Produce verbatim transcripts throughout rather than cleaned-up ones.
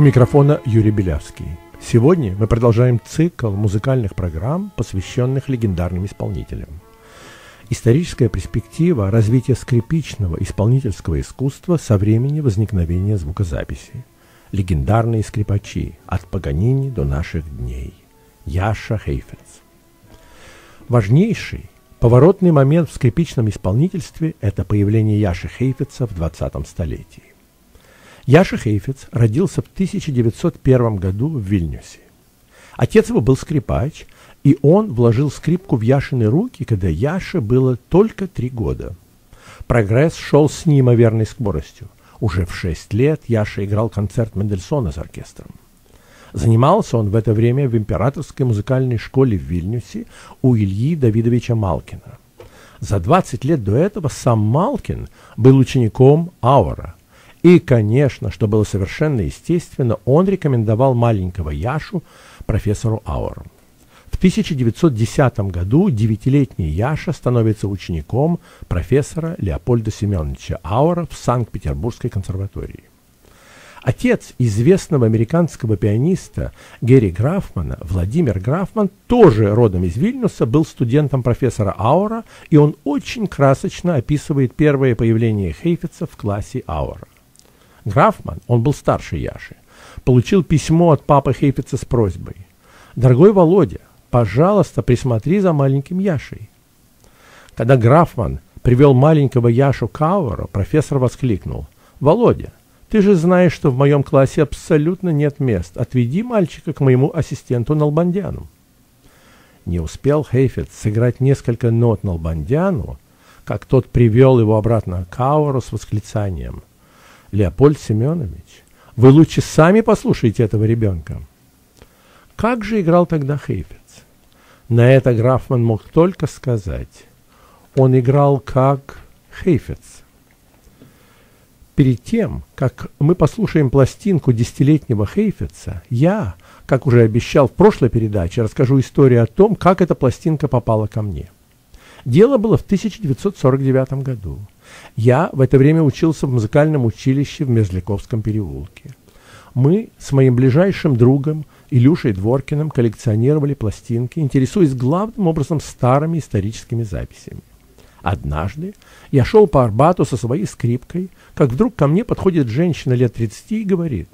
У микрофона Юрий Белявский. Сегодня мы продолжаем цикл музыкальных программ, посвященных легендарным исполнителям. Историческая перспектива развития скрипичного исполнительского искусства со времени возникновения звукозаписи. Легендарные скрипачи от Паганини до наших дней. Яша Хейфец. Важнейший поворотный момент в скрипичном исполнительстве – это появление Яши Хейфеца в двадцатом столетии. Яша Хейфец родился в тысяча девятьсот первом году в Вильнюсе. Отец его был скрипач, и он вложил скрипку в Яшины руки, когда Яше было только три года. Прогресс шел с неимоверной скоростью. Уже в шесть лет Яша играл концерт Мендельсона с оркестром. Занимался он в это время в Императорской музыкальной школе в Вильнюсе у Ильи Давидовича Малкина. За двадцать лет до этого сам Малкин был учеником Ауэра. И, конечно, что было совершенно естественно, он рекомендовал маленького Яшу профессору Ауэру. В тысяча девятьсот десятом году девятилетний Яша становится учеником профессора Леопольда Семеновича Ауэра в Санкт-Петербургской консерватории. Отец известного американского пианиста Гэри Графмана, Владимир Графман, тоже родом из Вильнюса, был студентом профессора Ауэра, и он очень красочно описывает первое появление Хейфеца в классе Ауэра. Графман, он был старше Яши, получил письмо от папы Хейфеца с просьбой: «Дорогой Володя, пожалуйста, присмотри за маленьким Яшей». Когда Графман привел маленького Яшу к Ауэру, профессор воскликнул: «Володя, ты же знаешь, что в моем классе абсолютно нет мест. Отведи мальчика к моему ассистенту Налбандяну». Не успел Хейфец сыграть несколько нот Налбандяну, как тот привел его обратно к Ауэру с восклицанием: «Леопольд Семенович, вы лучше сами послушайте этого ребенка». Как же играл тогда Хейфец? На это Графман мог только сказать: он играл как Хейфец. Перед тем, как мы послушаем пластинку десятилетнего Хейфеца, я, как уже обещал в прошлой передаче, расскажу историю о том, как эта пластинка попала ко мне. Дело было в тысяча девятьсот сорок девятом году. Я в это время учился в музыкальном училище в Мерзляковском переулке. Мы с моим ближайшим другом Илюшей Дворкиным коллекционировали пластинки, интересуясь главным образом старыми историческими записями. Однажды я шел по Арбату со своей скрипкой, как вдруг ко мне подходит женщина лет тридцати и говорит: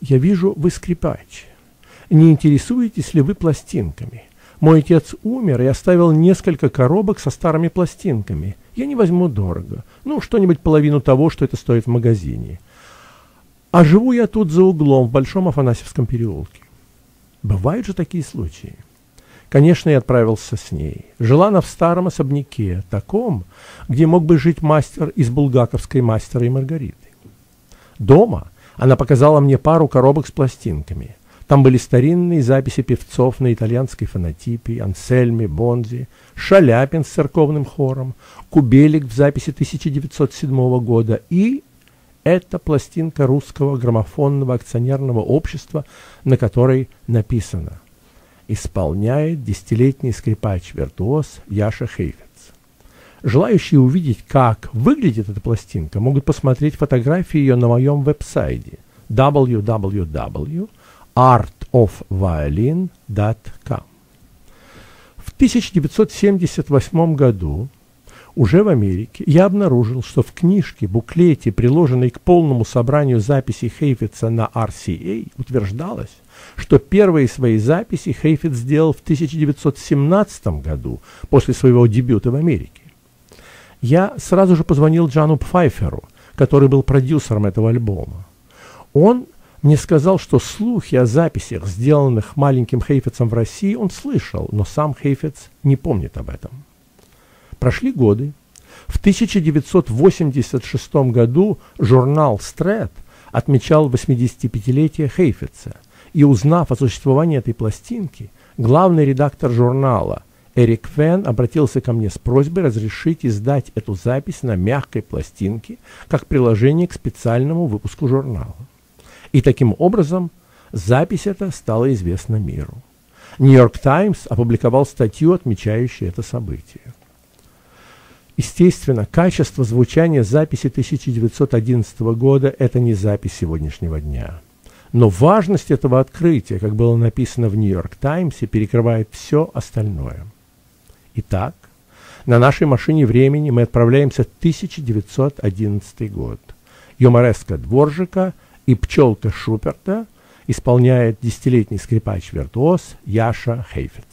«Я вижу, вы скрипач. Не интересуетесь ли вы пластинками? Мой отец умер и оставил несколько коробок со старыми пластинками. Я не возьму дорого. Ну, что-нибудь половину того, что это стоит в магазине. А живу я тут за углом, в Большом Афанасьевском переулке». Бывают же такие случаи. Конечно, я отправился с ней. Жила она в старом особняке, таком, где мог бы жить мастер из булгаковской «Мастера и Маргариты». Дома она показала мне пару коробок с пластинками. Там были старинные записи певцов на итальянской фонотипе, Ансельми, Бонзи, Шаляпин с церковным хором, Кубелик в записи тысяча девятьсот седьмого года и эта пластинка Русского граммофонного акционерного общества, на которой написано: «Исполняет десятилетний скрипач-виртуоз Яша Хейфец». Желающие увидеть, как выглядит эта пластинка, могут посмотреть фотографии ее на моем веб-сайте дабл ю дабл ю дабл ю точка арт оф вайолин точка ком. В тысяча девятьсот семьдесят восьмом году уже в Америке я обнаружил, что в книжке, буклете, приложенной к полному собранию записей Хейфеца на ар си эй, утверждалось, что первые свои записи Хейфец сделал в тысяча девятьсот семнадцатом году, после своего дебюта в Америке. Я сразу же позвонил Джану Пфайферу, который был продюсером этого альбома. Он мне сказал, что слухи о записях, сделанных маленьким Хейфецем в России, он слышал, но сам Хейфец не помнит об этом. Прошли годы. В тысяча девятьсот восемьдесят шестом году журнал «Стрэт» отмечал восьмидесятипятилетие Хейфеца, и, узнав о существовании этой пластинки, главный редактор журнала Эрик Вен обратился ко мне с просьбой разрешить издать эту запись на мягкой пластинке как приложение к специальному выпуску журнала. И таким образом запись эта стала известна миру. «Нью-Йорк Таймс» опубликовал статью, отмечающую это событие. Естественно, качество звучания записи тысяча девятьсот одиннадцатого года – это не запись сегодняшнего дня. Но важность этого открытия, как было написано в «Нью-Йорк Таймсе», перекрывает все остальное. Итак, на нашей машине времени мы отправляемся в тысяча девятьсот одиннадцатый год. Юмореска Дворжика и пчелка Шуперта исполняет десятилетний скрипач-виртуоз Яша Хейфец.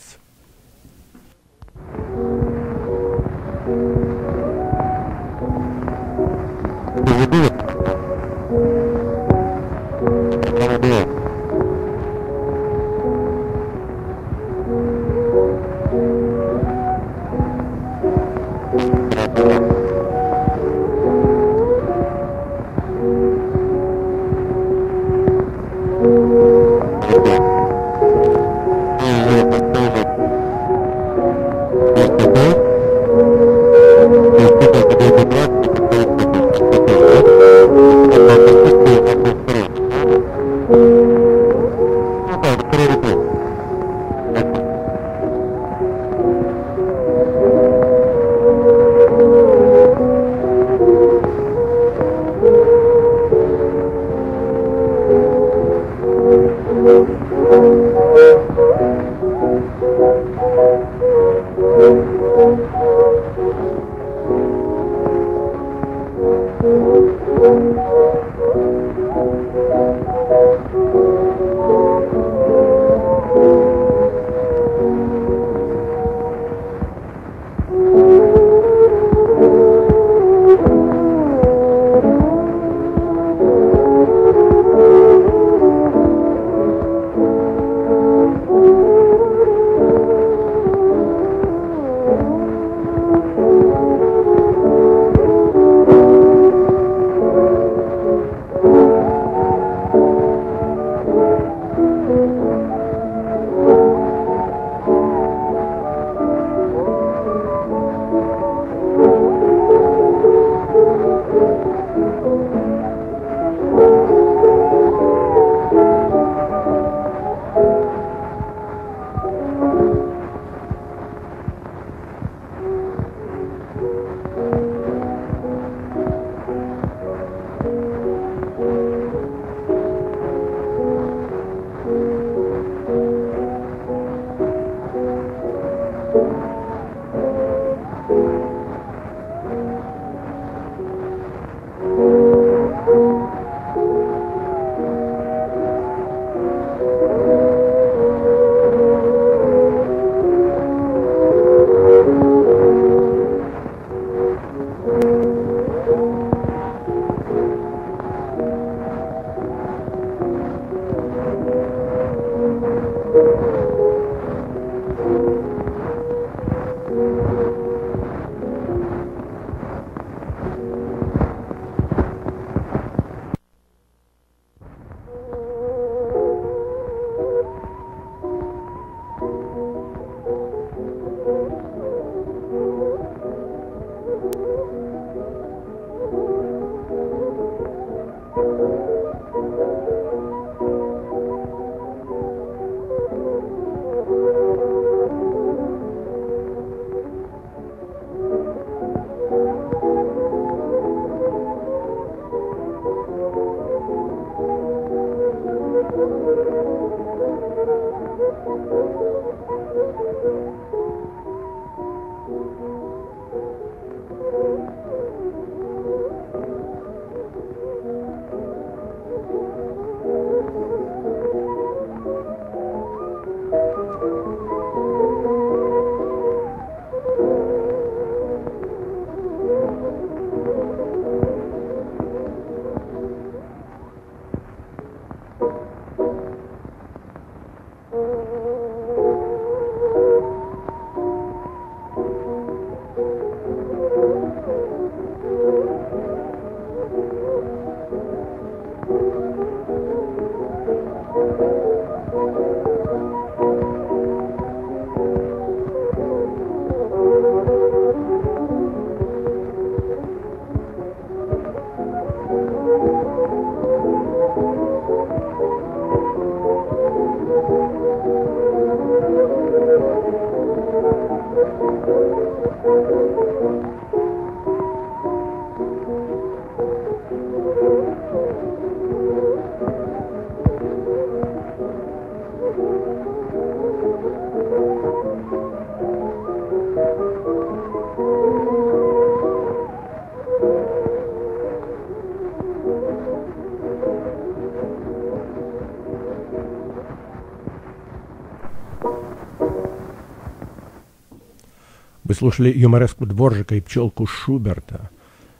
Вы слушали юмореску Дворжика и пчелку Шуберта.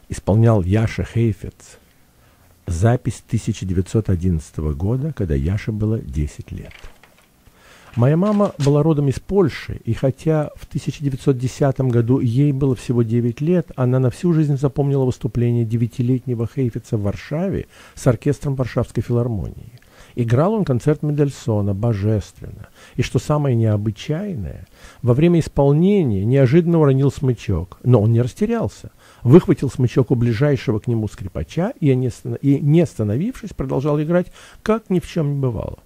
Исполнял Яша Хейфец. Запись тысяча девятьсот одиннадцатого года, когда Яше было десять лет. Моя мама была родом из Польши, и хотя в тысяча девятьсот десятом году ей было всего девять лет, она на всю жизнь запомнила выступление девятилетнего Хейфеца в Варшаве с оркестром Варшавской филармонии. Играл он концерт Мендельсона божественно, и, что самое необычайное, во время исполнения неожиданно уронил смычок, но он не растерялся, выхватил смычок у ближайшего к нему скрипача и, не остановившись, продолжал играть, как ни в чем не бывало.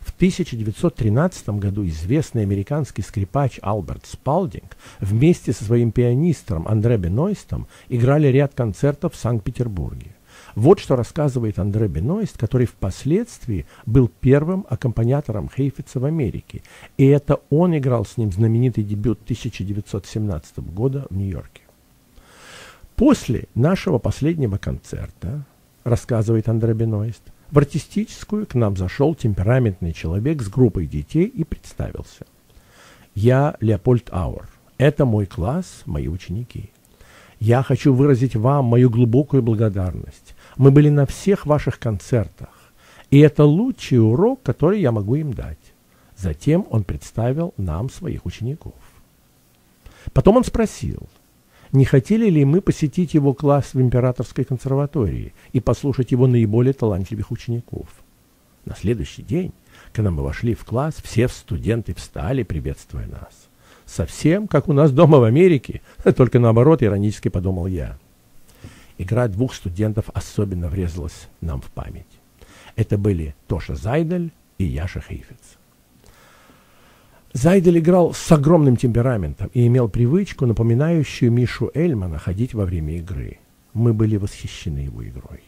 В тысяча девятьсот тринадцатом году известный американский скрипач Альберт Спалдинг вместе со своим пианистом Андре Бенойстом играли ряд концертов в Санкт-Петербурге. Вот что рассказывает Андре Бенойст, который впоследствии был первым аккомпаниатором Хейфеца в Америке. И это он играл с ним знаменитый дебют тысяча девятьсот семнадцатого года в Нью-Йорке. После нашего последнего концерта, рассказывает Андре Бенойст, в артистическую к нам зашел темпераментный человек с группой детей и представился. Я Леопольд Ауэр. Это мой класс, мои ученики. Я хочу выразить вам мою глубокую благодарность. Мы были на всех ваших концертах. И это лучший урок, который я могу им дать. Затем он представил нам своих учеников. Потом он спросил, не хотели ли мы посетить его класс в Императорской консерватории и послушать его наиболее талантливых учеников. На следующий день, когда мы вошли в класс, все студенты встали, приветствуя нас. Совсем как у нас дома в Америке, только наоборот, иронически подумал я. Игра двух студентов особенно врезалась нам в память. Это были Тоша Зайдель и Яша Хейфец. Зайдель играл с огромным темпераментом и имел привычку, напоминающую Мишу Эльмана, ходить во время игры. Мы были восхищены его игрой.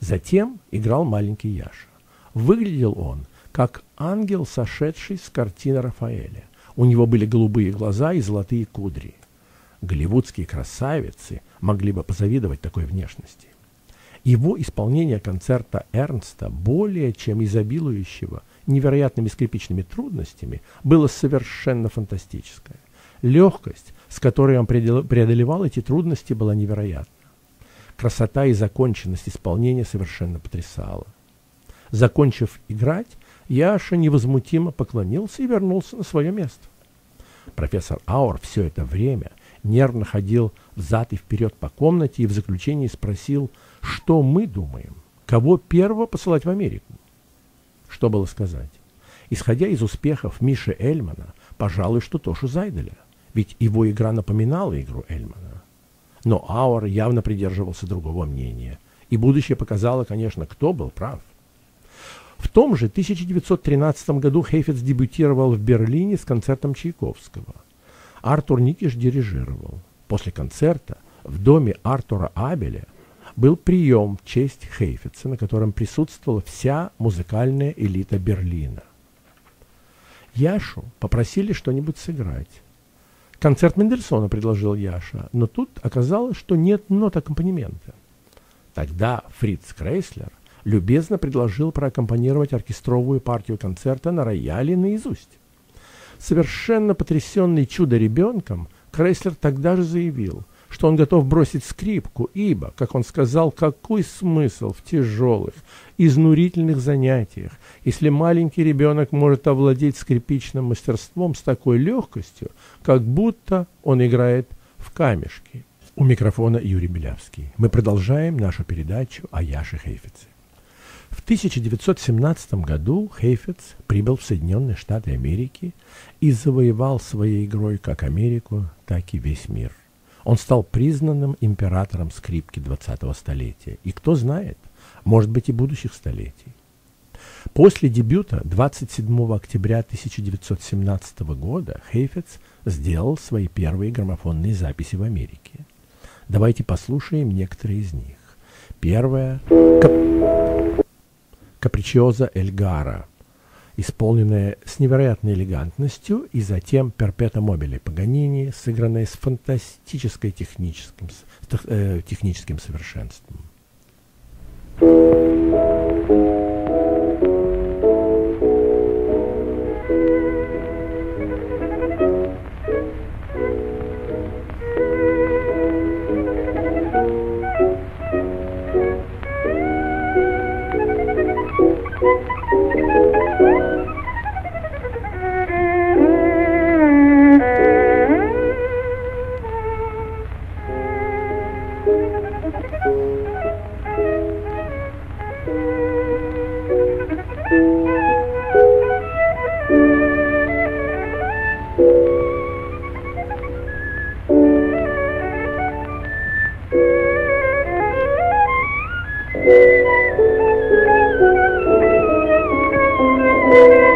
Затем играл маленький Яша. Выглядел он как ангел, сошедший с картины Рафаэля. У него были голубые глаза и золотые кудри. Голливудские красавицы могли бы позавидовать такой внешности. Его исполнение концерта Эрнста, более чем изобилующего невероятными скрипичными трудностями, было совершенно фантастическое. Легкость, с которой он преодолевал эти трудности, была невероятна. Красота и законченность исполнения совершенно потрясала. Закончив играть, Яша невозмутимо поклонился и вернулся на свое место. Профессор Ауэр все это время нервно ходил взад и вперед по комнате и в заключении спросил, что мы думаем, кого первого посылать в Америку. Что было сказать? Исходя из успехов Миши Эльмана, пожалуй, что Тошу Зайделя, ведь его игра напоминала игру Эльмана. Но Ауэр явно придерживался другого мнения, и будущее показало, конечно, кто был прав. В том же тысяча девятьсот тринадцатом году Хейфец дебютировал в Берлине с концертом Чайковского. Артур Никиш дирижировал. После концерта в доме Артура Абеля был прием в честь Хейфеца, на котором присутствовала вся музыкальная элита Берлина. Яшу попросили что-нибудь сыграть. Концерт Мендельсона предложил Яша, но тут оказалось, что нет нот аккомпанемента. Тогда Фриц Крейслер любезно предложил проаккомпанировать оркестровую партию концерта на рояле наизусть. Совершенно потрясенный чудо-ребенком, Крейслер тогда же заявил, что он готов бросить скрипку, ибо, как он сказал, какой смысл в тяжелых, изнурительных занятиях, если маленький ребенок может овладеть скрипичным мастерством с такой легкостью, как будто он играет в камешки. У микрофона Юрий Белявский. Мы продолжаем нашу передачу о Яше Хейфеце. В тысяча девятьсот семнадцатом году Хейфец прибыл в Соединенные Штаты Америки и завоевал своей игрой как Америку, так и весь мир. Он стал признанным императором скрипки двадцатого столетия. И кто знает, может быть, и будущих столетий. После дебюта двадцать седьмого октября тысяча девятьсот семнадцатого года Хейфец сделал свои первые граммофонные записи в Америке. Давайте послушаем некоторые из них. Первая капричиоза Эльгара, исполненная с невероятной элегантностью, и затем перпета мобиле Паганини, сыгранная с фантастической техническим, э, техническим совершенством. Mm-hmm.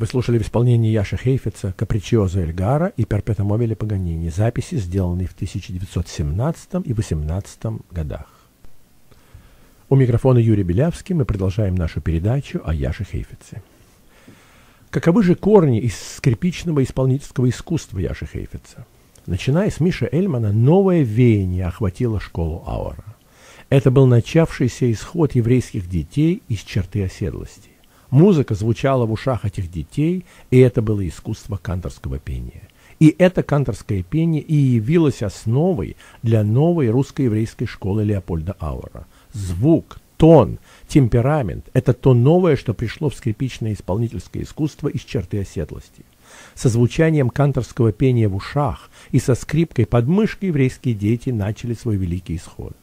Вы слушали в исполнении Яши Хейфица «Капричиозо Эльгара» и «Перпетуум мобиле Паганини», записи, сделанные в тысяча девятьсот семнадцатом и восемнадцатом годах. У микрофона Юрий Белявский. Мы продолжаем нашу передачу о Яше Хейфице. Каковы же корни из скрипичного исполнительского искусства Яши Хейфица? Начиная с Миши Эльмана, новое веяние охватило школу аура. Это был начавшийся исход еврейских детей из черты оседлости. Музыка звучала в ушах этих детей, и это было искусство канторского пения. И это канторское пение и явилось основой для новой русско-еврейской школы Леопольда Ауэра. Звук, тон, темперамент – это то новое, что пришло в скрипичное исполнительское искусство из черты оседлости. Со звучанием канторского пения в ушах и со скрипкой под мышкой еврейские дети начали свой великий исход.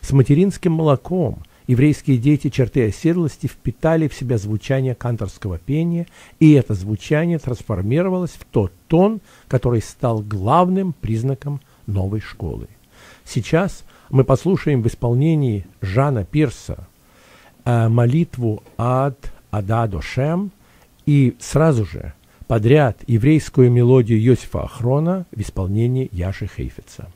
С материнским молоком еврейские дети черты оседлости впитали в себя звучание канторского пения, и это звучание трансформировалось в тот тон, который стал главным признаком новой школы. Сейчас мы послушаем в исполнении Жана Пирса э, молитву «Ад Ададо Шем» и сразу же подряд еврейскую мелодию Йосифа Ахрона в исполнении Яши Хейфица.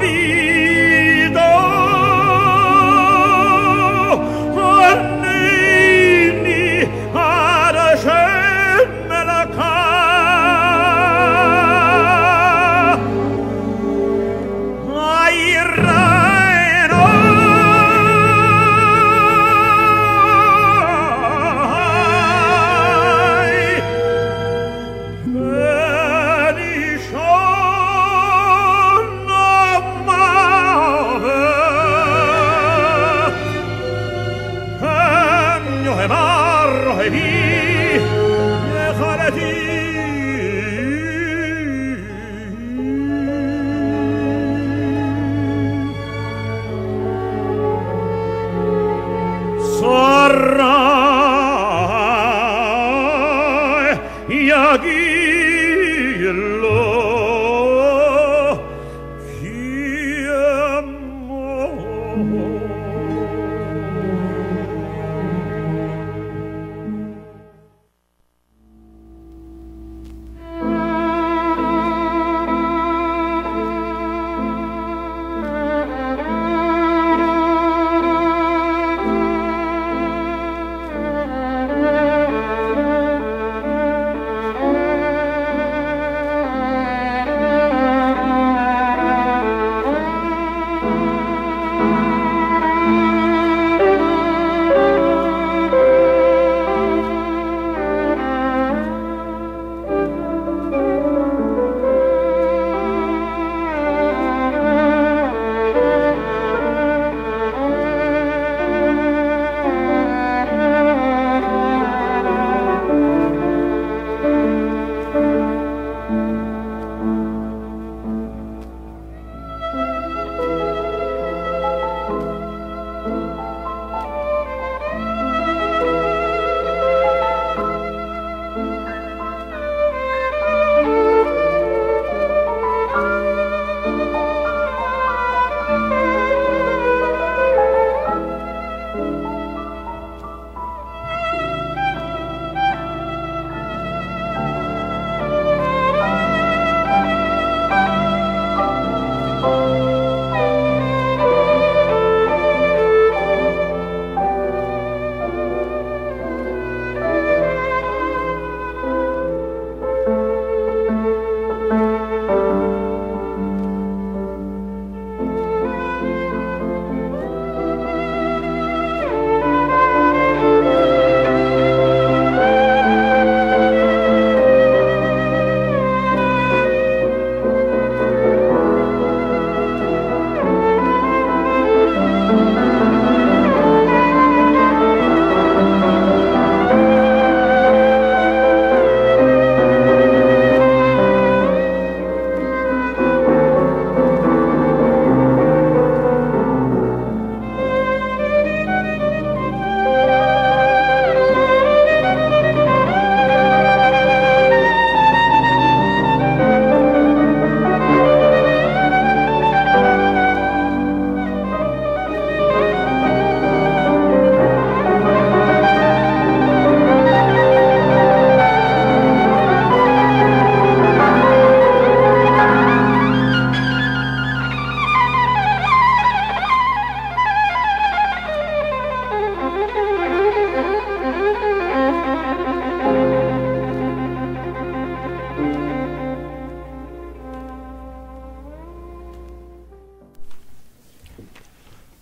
Be the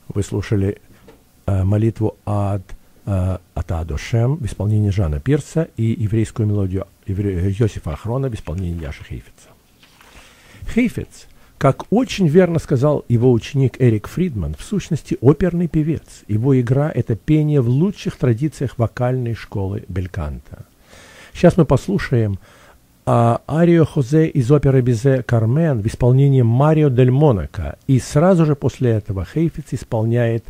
Вы слушали э, молитву «Ад э, Ата Адошем» в исполнении Жана Пирса и еврейскую мелодию евре... Йосифа Ахрона в исполнении Яши Хейфица. Хейфиц, как очень верно сказал его ученик Эрик Фридман, в сущности оперный певец. Его игра – это пение в лучших традициях вокальной школы Бельканта. Сейчас мы послушаем а, арию Хозе из оперы Бизе «Кармен» в исполнении Марио дель Монако. И сразу же после этого Хейфиц исполняет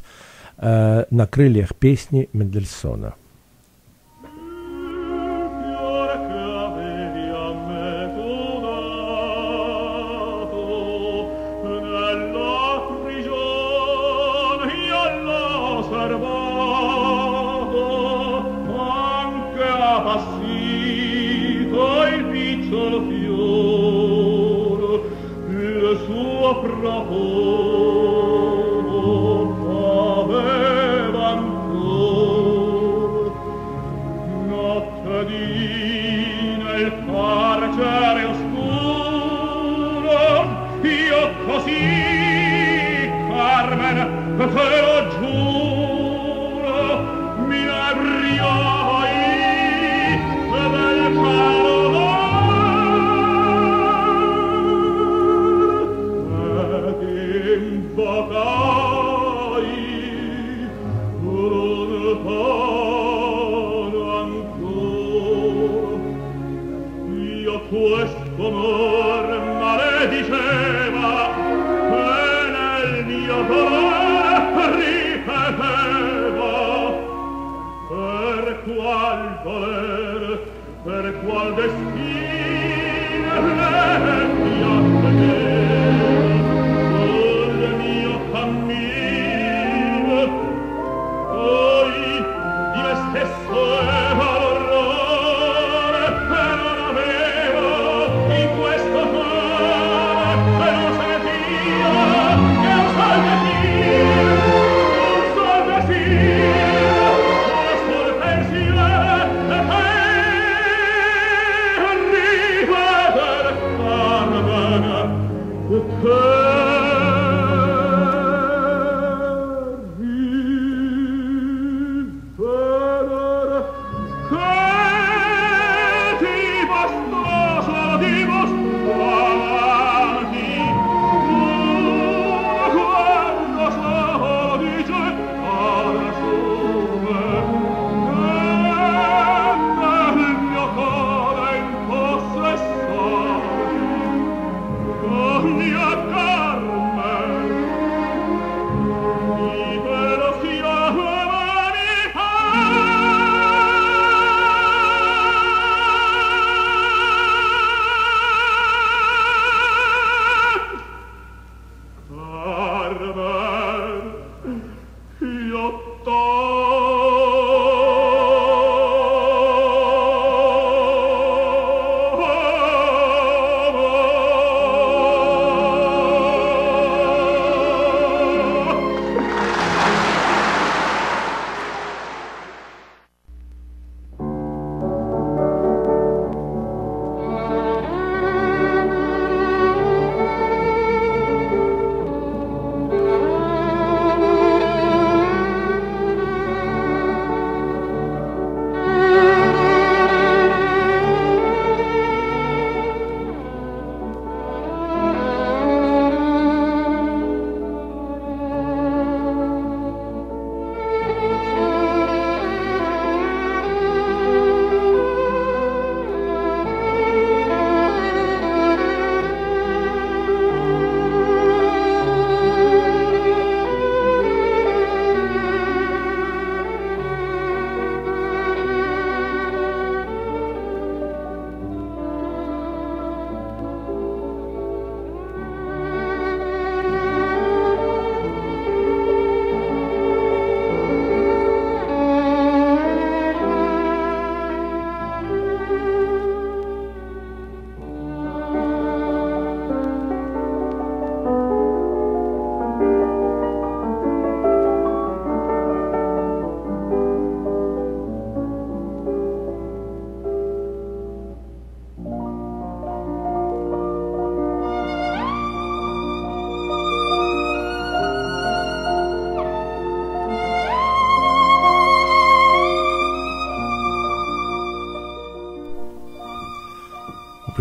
э, «На крыльях» песни Мендельсона.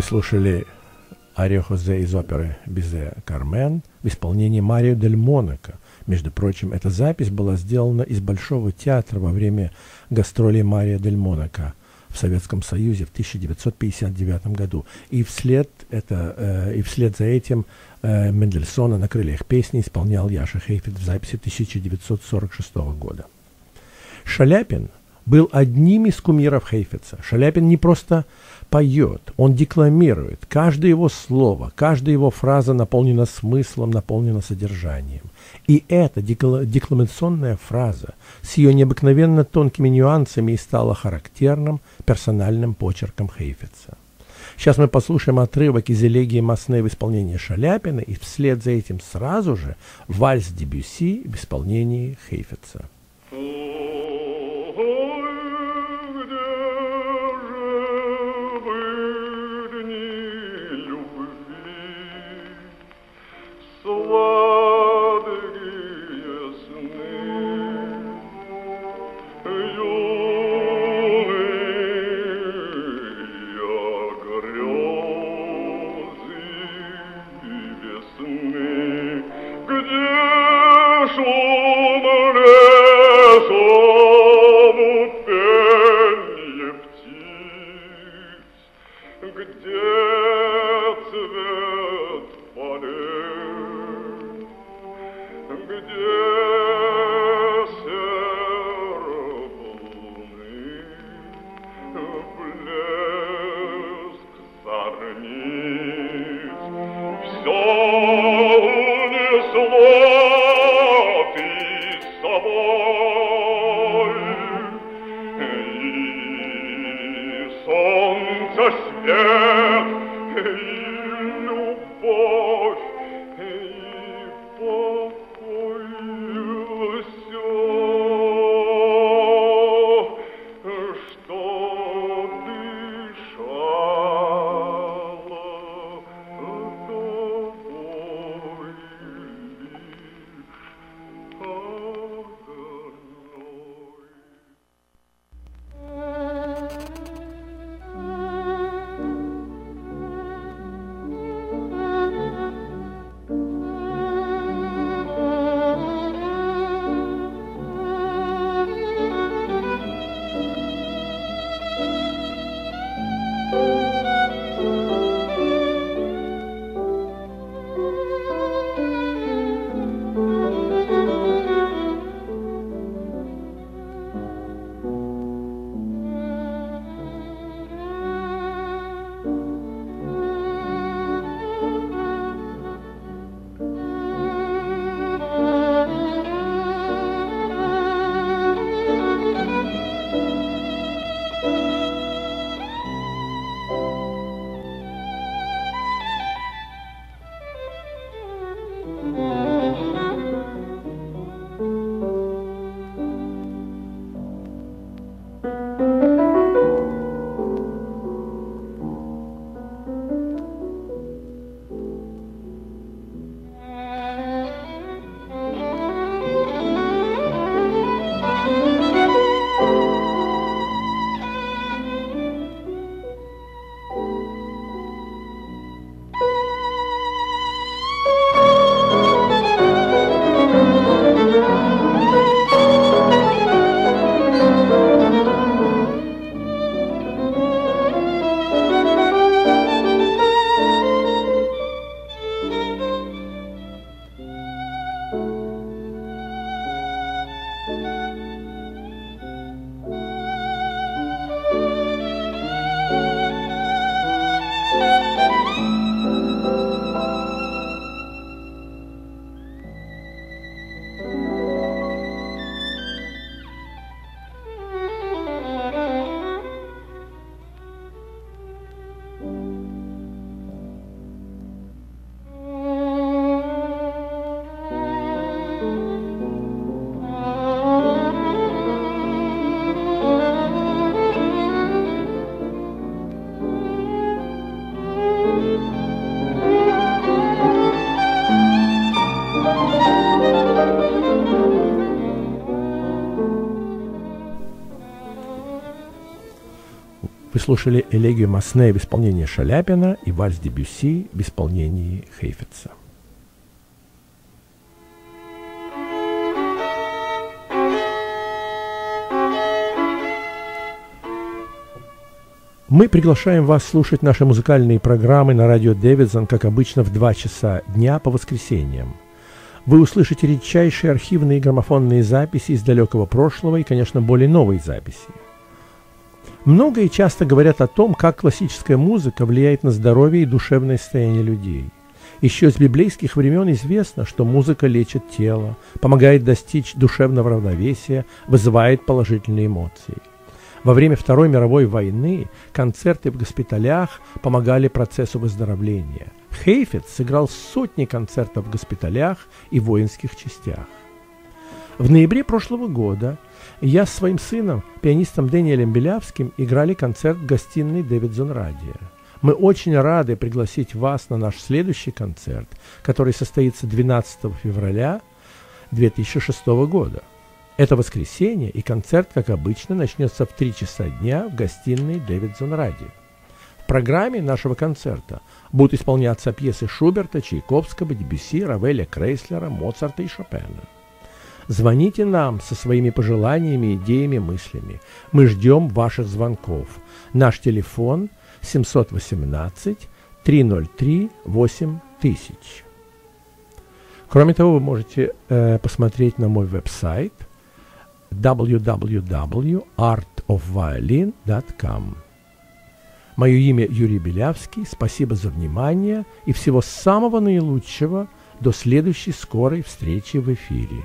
слушали «Арехозе» из оперы «Бизе Кармен» в исполнении Марио дель Монако. Между прочим, эта запись была сделана из Большого театра во время гастролей Марио дель Монако в Советском Союзе в тысяча девятьсот пятьдесят девятом году. И вслед, это, э, и вслед за этим э, Мендельсона «На крыльях песни» исполнял Яша Хейфельд в записи тысяча девятьсот сорок шестого года. Шаляпин был одним из кумиров Хейфетца. Шаляпин не просто поет, он декламирует. Каждое его слово, каждая его фраза наполнена смыслом, наполнена содержанием. И эта декламационная фраза с ее необыкновенно тонкими нюансами и стала характерным персональным почерком Хейфетца. Сейчас мы послушаем отрывок из элегии Масне в исполнении Шаляпина и вслед за этим сразу же вальс Дебюсси в исполнении Хейфетца. Все унесло вперед. слушали элегию Масне в исполнении Шаляпина и вальс Дебюсси в исполнении Хейфетца. Мы приглашаем вас слушать наши музыкальные программы на радио Дэвидсон, как обычно, в два часа дня по воскресеньям. Вы услышите редчайшие архивные граммофонные записи из далекого прошлого и, конечно, более новые записи. Много и часто говорят о том, как классическая музыка влияет на здоровье и душевное состояние людей. Еще с библейских времен известно, что музыка лечит тело, помогает достичь душевного равновесия, вызывает положительные эмоции. Во время Второй мировой войны концерты в госпиталях помогали процессу выздоровления. Хейфетц сыграл сотни концертов в госпиталях и воинских частях. В ноябре прошлого года я с своим сыном, пианистом Дэниелем Белявским, играли концерт в гостиной Дэвидсон Радио. Мы очень рады пригласить вас на наш следующий концерт, который состоится двенадцатого февраля две тысячи шестого года. Это воскресенье, и концерт, как обычно, начнется в три часа дня в гостиной Дэвидсон Радио. В программе нашего концерта будут исполняться пьесы Шуберта, Чайковского, Дебюсси, Равеля, Крейслера, Моцарта и Шопена. Звоните нам со своими пожеланиями, идеями, мыслями. Мы ждем ваших звонков. Наш телефон семь один восемь три ноль три восемь тысяч. Кроме того, вы можете э, посмотреть на мой веб-сайт дабл ю дабл ю дабл ю точка арт оф вайолин точка ком. Мое имя Юрий Белявский. Спасибо за внимание и всего самого наилучшего. До следующей скорой встречи в эфире.